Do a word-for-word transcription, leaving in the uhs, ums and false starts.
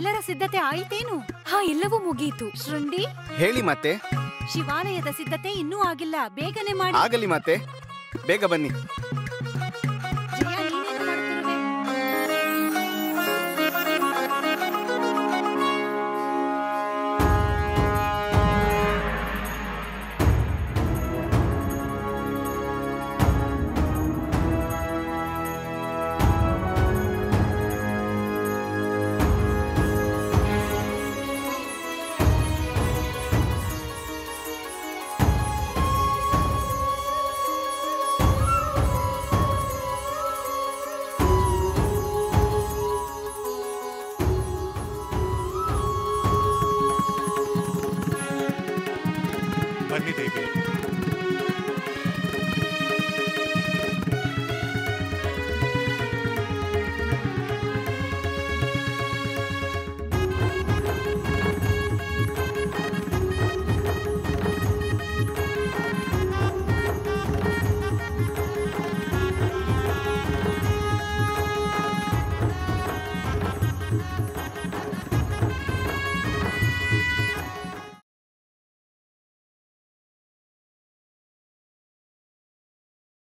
ಎಲ್ಲರ ಸಿದ್ಧತೆ ಆಯಿತೇನು? ಹಾ, ಎಲ್ಲವೂ ಮುಗಿಯಿತು. ಶೃಂಡಿ, ಹೇಳಿ ಮತ್ತೆ. ಶಿವಾಲಯದ ಸಿದ್ಧತೆ ಇನ್ನೂ ಆಗಿಲ್ಲ, ಬೇಗನೆ ಮಾಡಿ. ಆಗಲಿ ಮತ್ತೆ, ಬೇಗ ಬನ್ನಿ.